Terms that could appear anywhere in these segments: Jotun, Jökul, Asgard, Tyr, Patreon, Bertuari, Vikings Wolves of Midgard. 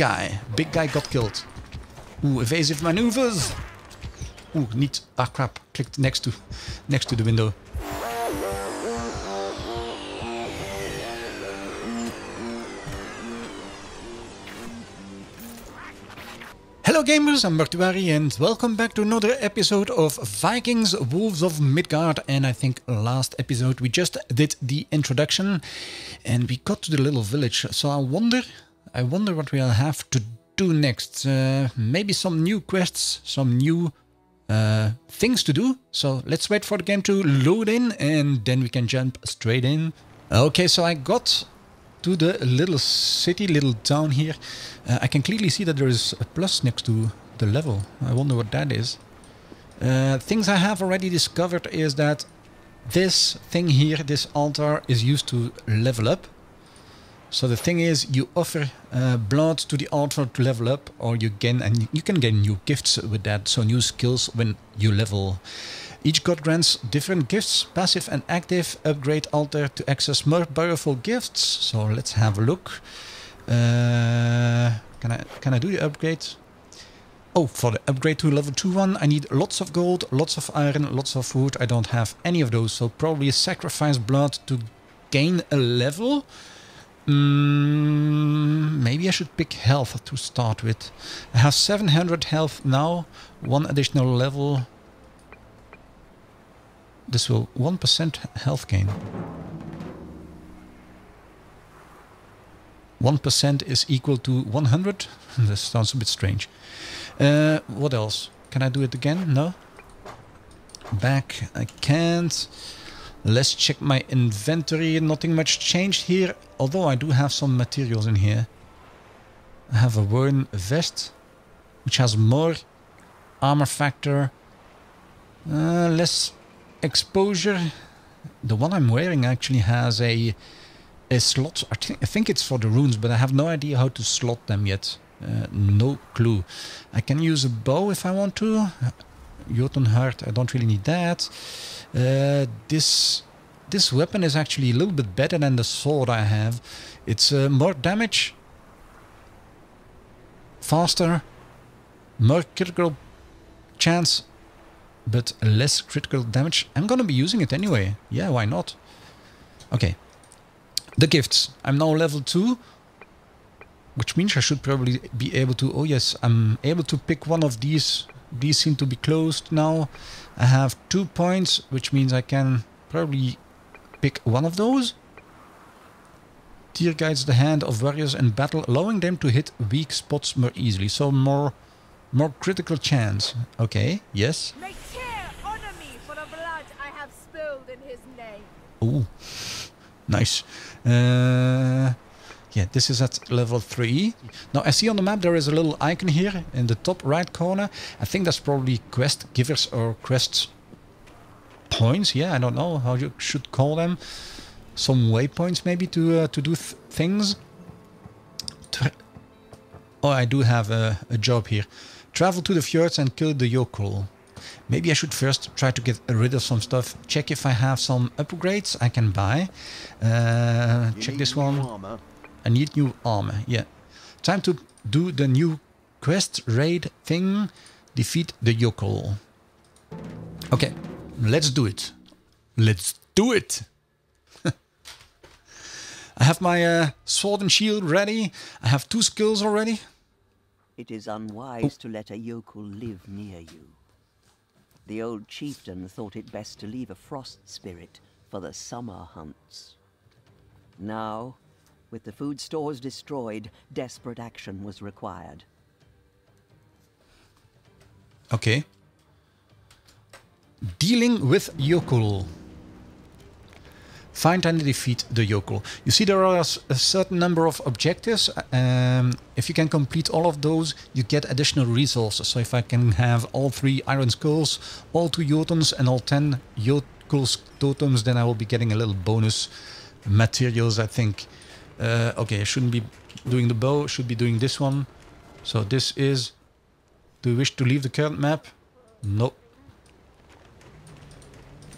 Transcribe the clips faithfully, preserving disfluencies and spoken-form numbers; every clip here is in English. guy. Big guy got killed. Ooh, evasive maneuvers. Ooh, neat. Ah, crap. Clicked next to, next to the window. Hello gamers, I'm Bertuari and welcome back to another episode of Vikings Wolves of Midgard. And I think last episode we just did the introduction and we got to the little village. So I wonder, I wonder what we'll have to do next. Uh, maybe some new quests, some new uh, things to do. So let's wait for the game to load in and then we can jump straight in. Okay, so I got to the little city, little town here. Uh, I can clearly see that there is a plus next to the level. I wonder what that is. Uh, things I have already discovered is that this thing here, this altar, is used to level up. So the thing is, you offer uh, blood to the altar to level up, or you gain, and you can gain new gifts with that, so new skills when you level. Each god grants different gifts, passive and active. Upgrade altar to access more powerful gifts. So let's have a look. Uh, can I can I do the upgrade? Oh, for the upgrade to level two one, I need lots of gold, lots of iron, lots of wood. I don't have any of those, so probably sacrifice blood to gain a level. Mm, maybe I should pick health to start with. I have seven hundred health now. One additional level. This will one percent health gain. one percent is equal to one hundred. This sounds a bit strange. Uh, what else? Can I do it again? No. Back. I can't. Let's check my inventory. Nothing much changed here. Although I do have some materials in here. I have a worn vest, which has more armor factor. Uh, less exposure. The one I'm wearing actually has a a slot. I, th I think it's for the runes, but I have no idea how to slot them yet. Uh, no clue. I can use a bow if I want to. Jotun heart. I don't really need that. Uh, this this weapon is actually a little bit better than the sword I have. It's uh, more damage, faster, more critical chance, but less critical damage. I'm gonna be using it anyway. Yeah, why not? Okay. The gifts. I'm now level two. Which means I should probably be able to... Oh yes, I'm able to pick one of these. These seem to be closed now. I have two points, which means I can probably pick one of those. Tear guides the hand of warriors in battle, allowing them to hit weak spots more easily. So more... more critical chance. Okay, yes. May Tyr honor me for the blood I have spilled in his name. Ooh, nice. Uh, yeah, this is at level three. Now I see on the map there is a little icon here in the top right corner. I think that's probably quest givers or quest points. Yeah, I don't know how you should call them. Some waypoints maybe to, uh, to do th things. To oh, I do have a, a job here. Travel to the fjords and kill the Jökul. Maybe I should first try to get rid of some stuff. Check if I have some upgrades I can buy. Uh, check this one. Armor. I need new armor, yeah. Time to do the new quest raid thing. Defeat the Jökul. Okay, let's do it. Let's do it! I have my uh, sword and shield ready. I have two skills already. It is unwise oh. to let a Jökul live near you. The old chieftain thought it best to leave a frost spirit for the summer hunts. Now, with the food stores destroyed, desperate action was required. Okay. Dealing with Jökul. Find and defeat the Jökul. You see there are a certain number of objectives. Um, if you can complete all of those, you get additional resources. So if I can have all three iron skulls, all two Jotuns and all ten Jökul's totems, then I will be getting a little bonus materials, I think. Uh, okay, I shouldn't be doing the bow, I should be doing this one. So this is... Do you wish to leave the current map? No.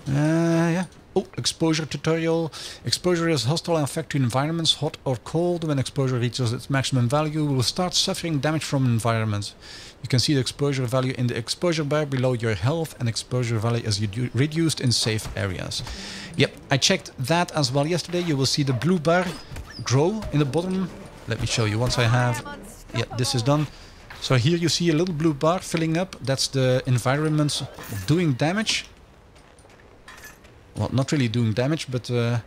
Uh, yeah. Oh, exposure tutorial. Exposure is hostile and effect to environments, hot or cold. When exposure reaches its maximum value, we will start suffering damage from environments. You can see the exposure value in the exposure bar below your health, and exposure value is reduced in safe areas. Yep, I checked that as well yesterday. You will see the blue bar grow in the bottom. Let me show you once I have... Yeah, this is done. So here you see a little blue bar filling up. That's the environments doing damage. Well, not really doing damage, but uh,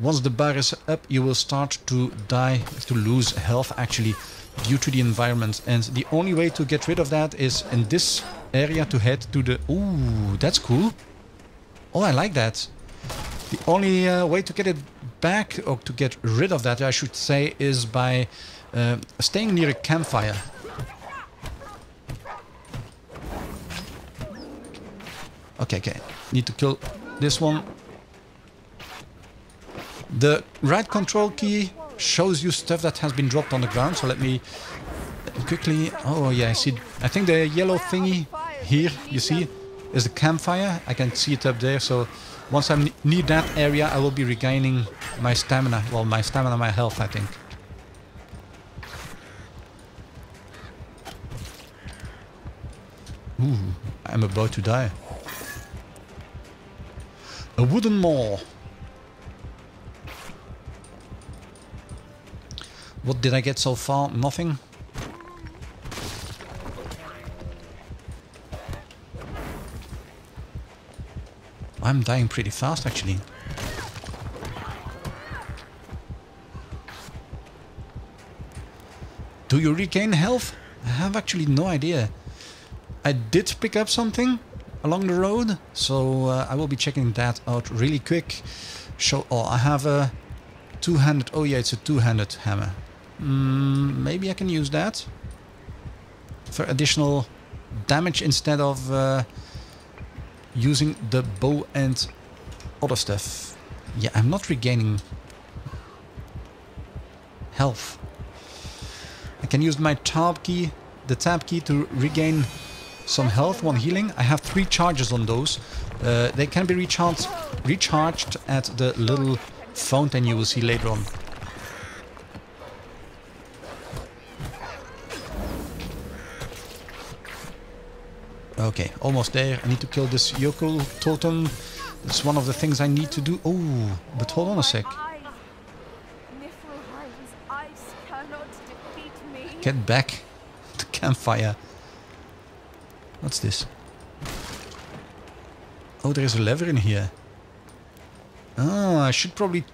once the bar is up, you will start to die, to lose health actually, due to the environment. And the only way to get rid of that is in this area to head to the... Ooh, that's cool. Oh, I like that. The only uh, way to get it back, or to get rid of that, I should say, is by uh, staying near a campfire. Okay, okay. Need to kill... this one. The right control key shows you stuff that has been dropped on the ground. So let me quickly... Oh yeah, I see. I think the yellow thingy here, you see, is the campfire. I can see it up there. So once I'm near that area, I will be regaining my stamina. Well, my stamina, my health, I think. Ooh, I'm about to die. A wooden maul. What did I get so far? Nothing. I'm dying pretty fast, actually. Do you regain health? I have actually no idea. I did pick up something along the road, so uh, I will be checking that out really quick. Show. Oh, I have a two-handed. Oh yeah, it's a two-handed hammer. Mm, maybe I can use that for additional damage instead of uh, using the bow and other stuff. Yeah, I'm not regaining health. I can use my tab key, the tab key, to regain some health, one healing. I have three charges on those. Uh, they can be recharged, recharged at the little fountain you will see later on. Okay, almost there. I need to kill this Jökul totem. That's one of the things I need to do. Oh, but hold on a sec. Get back to campfire. What's this? Oh, there is a lever in here. Ah, I should probably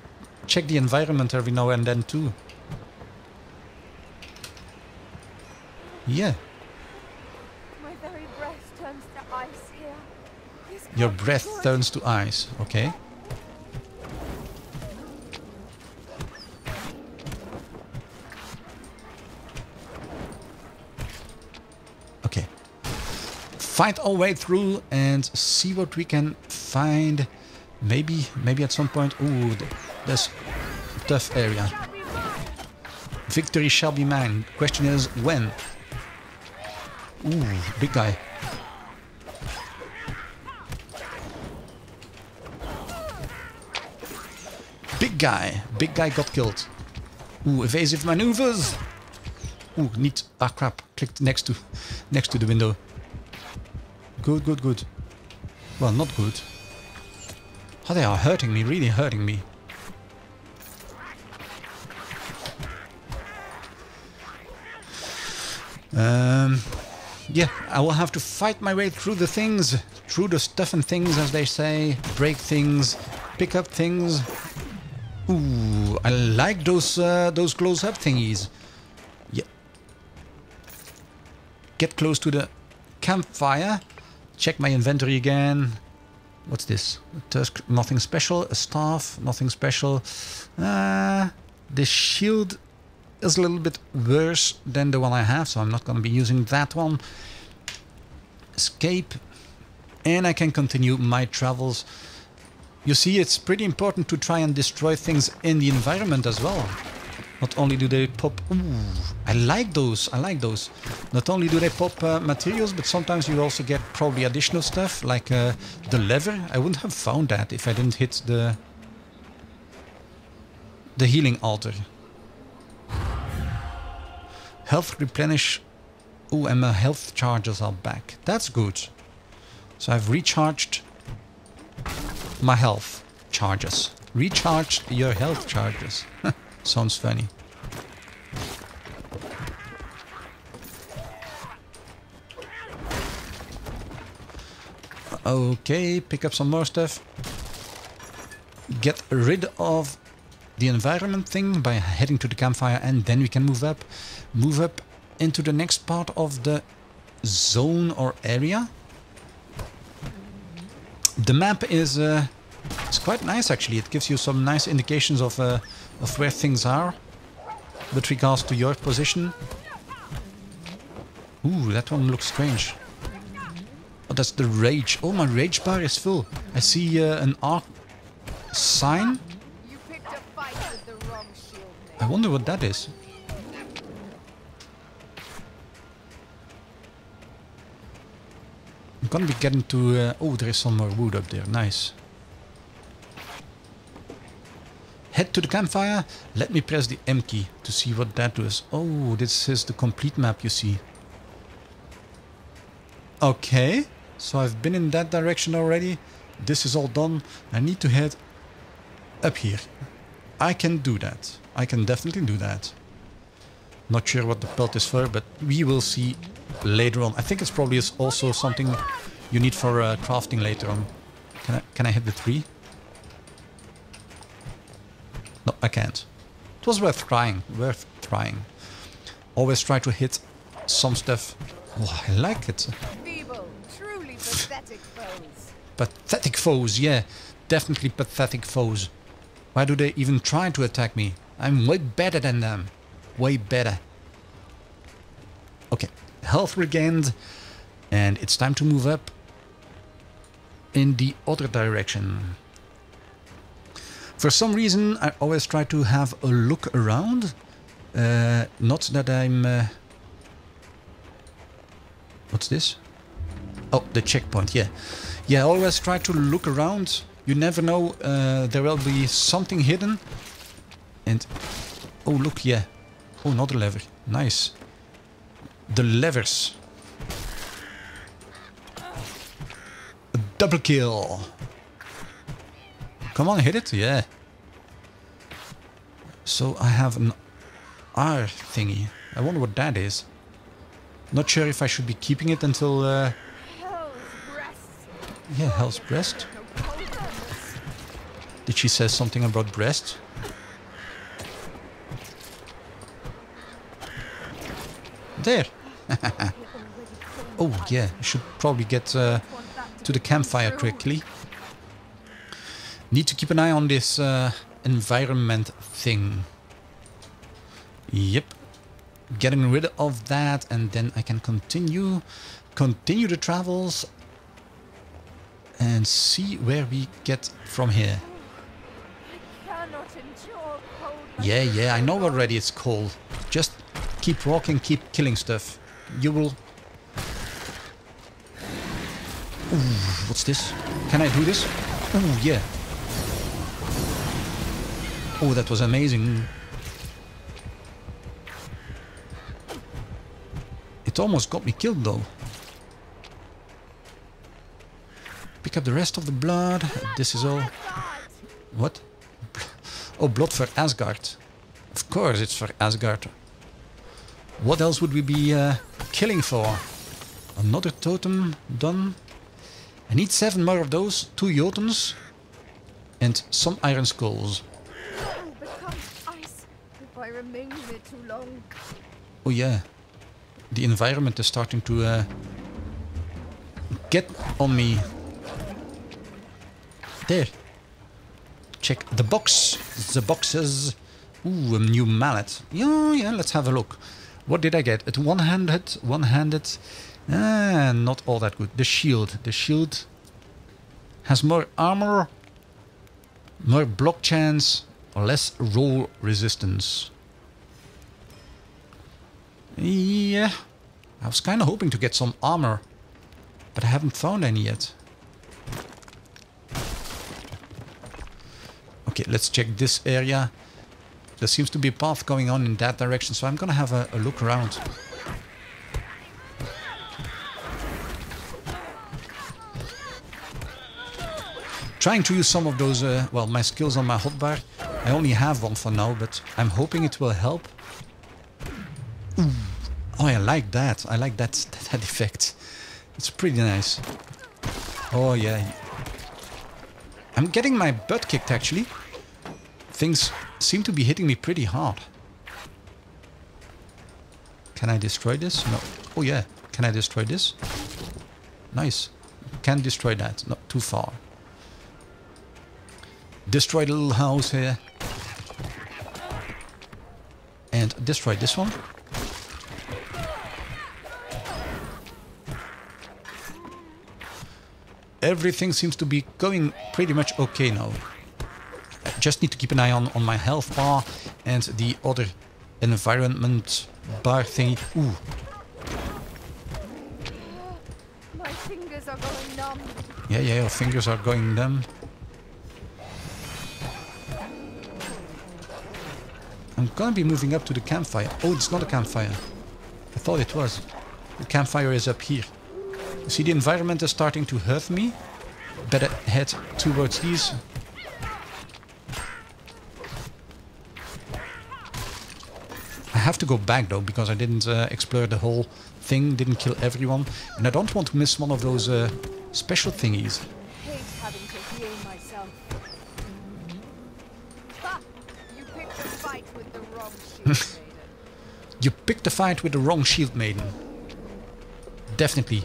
check the environment every now and then too. Yeah. My very breath turns to ice here. Your breath turns to ice, okay. Fight our way through and see what we can find. Maybe, maybe at some point. Ooh, that's a tough area. Victory shall be mine. Question is when. Ooh, big guy. Big guy. Big guy got killed. Ooh, evasive maneuvers. Ooh, neat. Ah, crap. Clicked next to, next to the window. Good, good, good. Well, not good. Oh, they are hurting me, really hurting me. Um, yeah, I will have to fight my way through the things, through the stuff and things, as they say. Break things, pick up things. Ooh, I like those uh, those close-up thingies. Yeah. Get close to the campfire. Check my inventory again. What's this? Tusk, nothing special. A staff, nothing special. Uh, the shield is a little bit worse than the one I have, so I'm not going to be using that one. Escape. And I can continue my travels. You see, it's pretty important to try and destroy things in the environment as well. Not only do they pop... Ooh. I like those, I like those. Not only do they pop uh, materials, but sometimes you also get probably additional stuff, like uh, the lever. I wouldn't have found that if I didn't hit the, the healing altar. Health replenish. Oh, and my health charges are back. That's good. So I've recharged my health charges. Recharged your health charges. Sounds funny. Okay, pick up some more stuff. Get rid of the environment thing by heading to the campfire, and then we can move up. Move up into the next part of the zone or area. The map is uh, it's quite nice actually. It gives you some nice indications of, uh, of where things are with regards to your position. Ooh, that one looks strange. Oh, that's the rage. Oh, my rage bar is full. I see uh, an arc sign. I wonder what that is. I'm gonna be getting to... Uh, oh, there is some more wood up there. Nice. Head to the campfire. Let me press the M key to see what that does. Oh, this is the complete map, you see. Okay. So I've been in that direction already. This is all done. I need to head up here. I can do that. I can definitely do that. Not sure what the pelt is for, but we will see later on. I think it's probably also something you need for uh, crafting later on. Can I, can I hit the tree? No, I can't. It was worth trying. Worth trying. Always try to hit some stuff. Oh, I like it. Feeble, truly pathetic foes. Pathetic foes, yeah. Definitely pathetic foes. Why do they even try to attack me? I'm way better than them. Way better. Okay. Health regained. And it's time to move up in the other direction. For some reason, I always try to have a look around. Uh, not that I'm... Uh, What's this? Oh, the checkpoint, yeah. Yeah, always try to look around. You never know, uh, there will be something hidden. And, oh look, yeah. Oh, another lever, nice. The levers. A double kill. Come on, hit it, yeah. So I have an R thingy. I wonder what that is. Not sure if I should be keeping it until... Uh, yeah, Hell's Breast. Did she say something about breast? There! Oh yeah, I should probably get uh, to the campfire quickly. Need to keep an eye on this uh, environment thing. Yep. Getting rid of that, and then I can continue continue the travels and see where we get from here. Yeah, yeah, I know already it's cold. Just keep walking, keep killing stuff. You will... Ooh, what's this? Can I do this? Oh, yeah. Oh, that was amazing. It almost got me killed though. Pick up the rest of the blood. This is all... What? Oh, blood for Asgard. Of course it's for Asgard. What else would we be uh, killing for? Another totem done. I need seven more of those. Two Jotuns. And some iron skulls. Oh, becomes ice if I remain here too long. Oh yeah. The environment is starting to uh, get on me. There. Check the box. The boxes. Ooh, a new mallet. Yeah, yeah, let's have a look. What did I get? At one-handed, one-handed. Ah, not all that good. The shield. The shield has more armor, more block chance, or less roll resistance. Yeah. I was kind of hoping to get some armor, but I haven't found any yet. Okay, let's check this area. There seems to be a path going on in that direction, so I'm gonna have a, a look around. Trying to use some of those, uh, well, my skills on my hotbar. I only have one for now, but I'm hoping it will help. Ooh. Oh, I like that. I like that, that, that effect. It's pretty nice. Oh, yeah. I'm getting my butt kicked, actually. Things seem to be hitting me pretty hard. Can I destroy this? No. Oh, yeah. Can I destroy this? Nice. Can't destroy that. Not too far. Destroy the little house here. And destroy this one. Everything seems to be going pretty much okay now. I just need to keep an eye on, on my health bar and the other environment bar thingy. Ooh. My fingers are going numb. Yeah, yeah, your fingers are going numb. I'm gonna be moving up to the campfire. Oh, it's not a campfire. I thought it was. The campfire is up here. You see, the environment is starting to hurt me. Better head towards these. I have to go back though, because I didn't uh, explore the whole thing, didn't kill everyone. And I don't want to miss one of those uh, special thingies. You picked a fight with the wrong shield maiden. Definitely.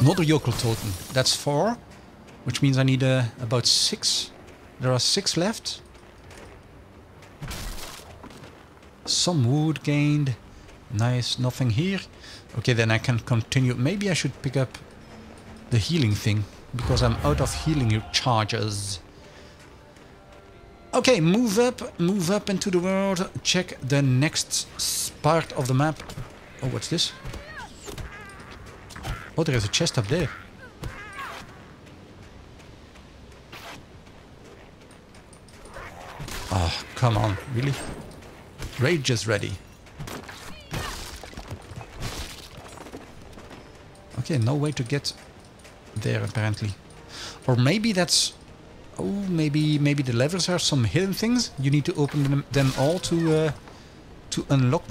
Another Jökul totem. That's four, which means I need uh, about six. There are six left. Some wood gained. Nice, nothing here. Okay, then I can continue. Maybe I should pick up the healing thing, because I'm out of healing charges. Okay, move up, move up into the world, check the next part of the map. Oh, what's this? Oh, there is a chest up there. Oh, come on, really? Rage is ready. Okay, no way to get there apparently. Or maybe that's... Oh, maybe maybe the levers are some hidden things. You need to open them, them all to uh, to unlock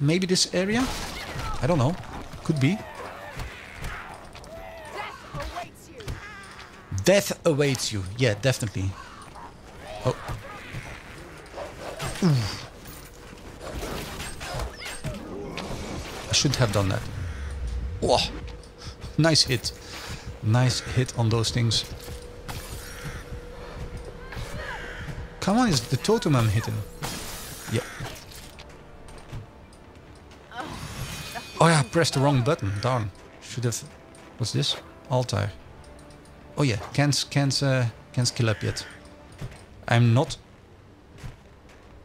maybe this area. I don't know. Could be. Death awaits you. Death awaits you. Yeah, definitely. Oh. Ooh. I should have done that. Whoa. Nice hit. Nice hit on those things. Come on, it's the totem I'm hitting. Yep. Oh yeah, I pressed the wrong button. Darn. Should have... What's this? Altar. Oh yeah, can't, can't, uh, can't skill up yet. I'm not...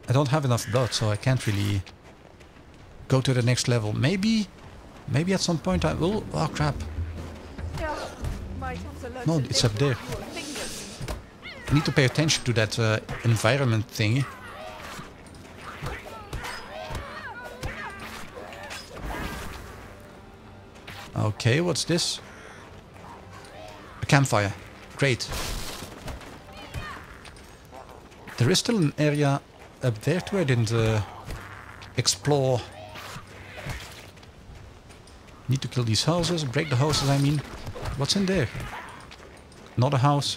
I don't have enough blood, so I can't really go to the next level. Maybe... Maybe at some point I will... Oh crap. No, it's up there. I need to pay attention to that uh, environment thingy. Okay, what's this? A campfire. Great. There is still an area up there too I didn't uh, explore. Need to kill these houses, break the houses I mean. What's in there? Not a house.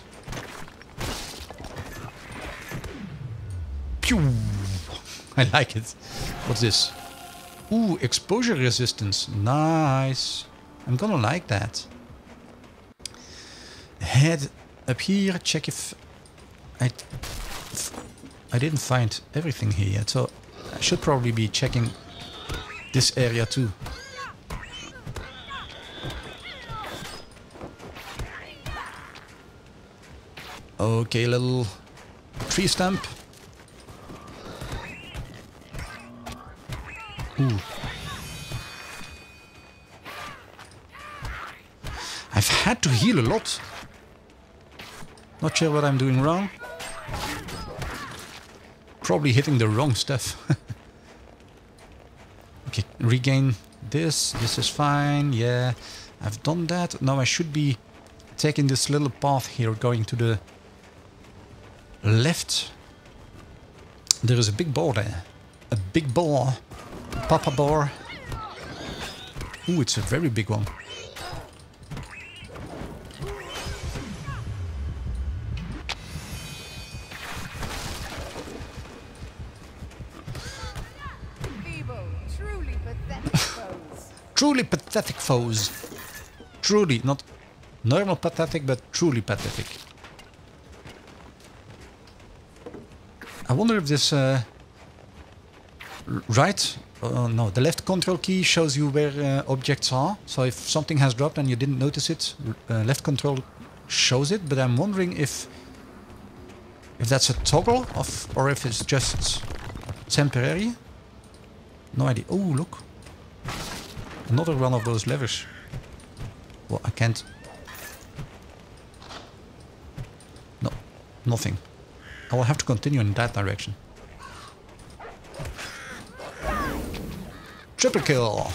I like it. What's this? Ooh, exposure resistance. Nice. I'm gonna like that. Head up here. Check if I... I didn't find everything here yet, so I should probably be checking this area too. Okay, little tree stump. Ooh. I've had to heal a lot. Not sure what I'm doing wrong. Probably hitting the wrong stuff. Okay, regain this. This is fine. Yeah, I've done that. Now I should be taking this little path here, going to the left. There is a big boar there. A big boar. Papa boar. Ooh, it's a very big one. Truly pathetic foes. Truly, not normal pathetic, but truly pathetic. I wonder if this uh, right, oh uh, no, the left control key shows you where uh, objects are. So if something has dropped and you didn't notice it, uh, left control shows it. But I'm wondering if if that's a toggle of, or if it's just temporary. No idea. Oh, look. Another one of those levers. Well, I can't... No, nothing. I will have to continue in that direction. Triple kill!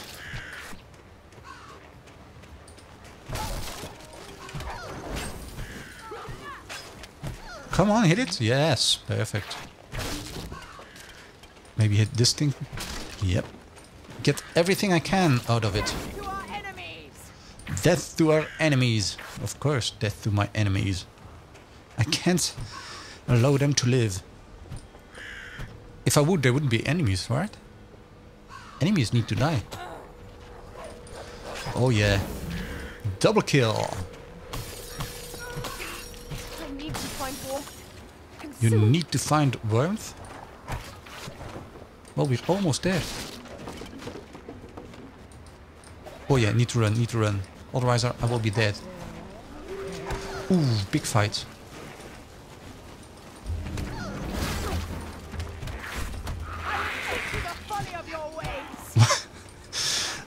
Come on, hit it! Yes, perfect. Maybe hit this thing. Yep. Get everything I can out of it. Death to our enemies. Of course, death to my enemies. I can't allow them to live. If I would, there wouldn't be enemies, right? Enemies need to die. Oh yeah. Double kill. You need to find warmth? Well, we're almost there. Oh yeah, need to run, need to run. Otherwise I will be dead. Ooh, big fight.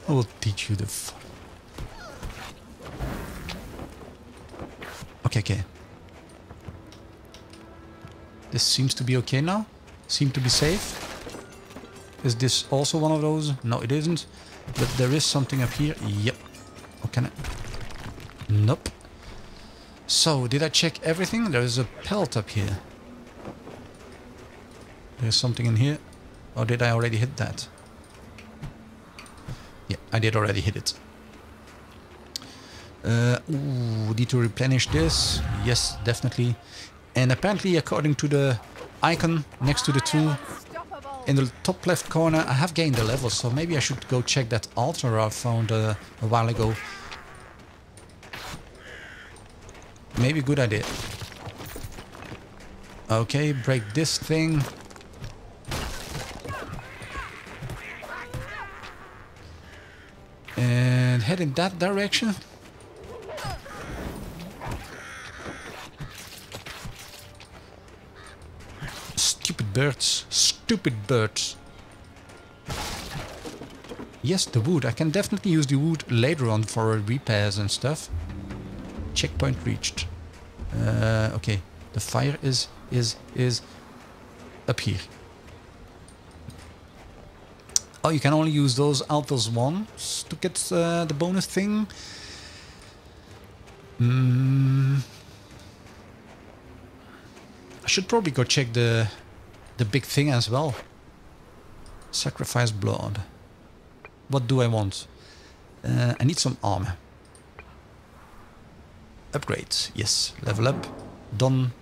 I will teach you the folly. Okay, okay. This seems to be okay now. Seem to be safe. Is this also one of those? No, it isn't. But there is something up here. Yep. Oh, can I? Nope. So, did I check everything? There is a pelt up here. There's something in here. Or did I already hit that? Yeah, I did already hit it. Uh, ooh, need to replenish this. Yes, definitely. And apparently, according to the icon next to the two... in the top left corner, I have gained a level, so maybe I should go check that altar I found uh, a while ago. Maybe good idea. Okay, break this thing. And head in that direction. Stupid birds. Stupid birds. Yes, the wood. I can definitely use the wood later on for repairs and stuff. Checkpoint reached. Uh, okay, the fire is is is up here. Oh, you can only use those altars once to get uh, the bonus thing. Mm. I should probably go check the. The big thing as well. Sacrifice blood. What do I want? Uh, I need some armor. Upgrade. Yes. Level up. Done.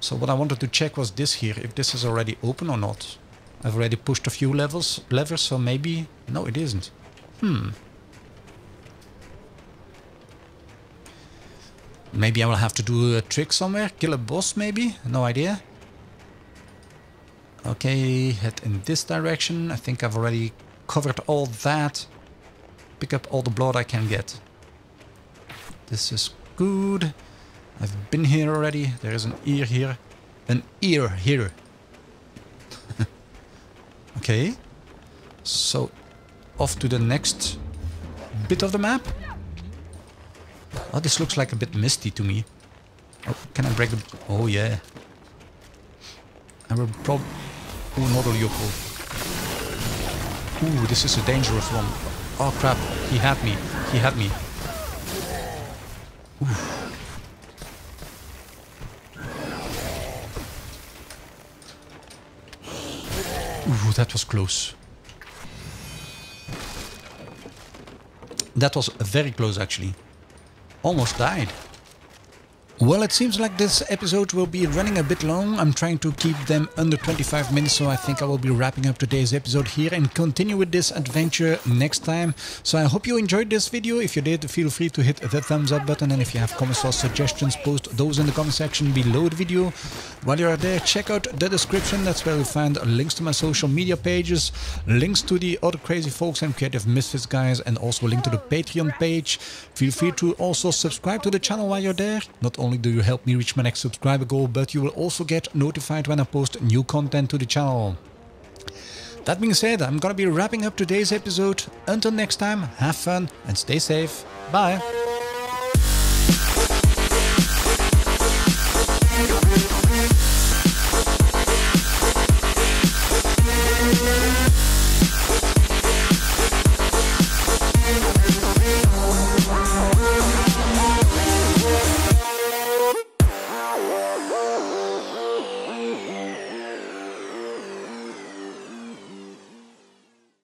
So what I wanted to check was this here. If this is already open or not. I've already pushed a few levels, levers, so maybe... No, it isn't. Hmm. Maybe I will have to do a trick somewhere. Kill a boss maybe? No idea. Okay, head in this direction. I think I've already covered all that. Pick up all the blood I can get. This is good. I've been here already. There is an ear here. An ear here. Okay. So off to the next bit of the map. Oh, this looks like a bit misty to me. Oh, can I break the... Oh, yeah. I will probably... Ooh, another Jökul. Ooh, this is a dangerous one. Oh, crap. He had me. He had me. Ooh. Ooh, that was close. That was very close, actually. Almost died. Well, it seems like this episode will be running a bit long. I'm trying to keep them under twenty-five minutes, so I think I will be wrapping up today's episode here and continue with this adventure next time. So I hope you enjoyed this video. If you did, feel free to hit the thumbs up button, and if you have comments or suggestions, post those in the comment section below the video. While you are there, check out the description. That's where you'll find links to my social media pages, links to the other crazy folks and creative misfits guys, and also a link to the Patreon page. Feel free to also subscribe to the channel while you're there. Not only do you help me reach my next subscriber goal, but you will also get notified when I post new content to the channel. That being said, I'm gonna be wrapping up today's episode. Until next time, have fun and stay safe. Bye!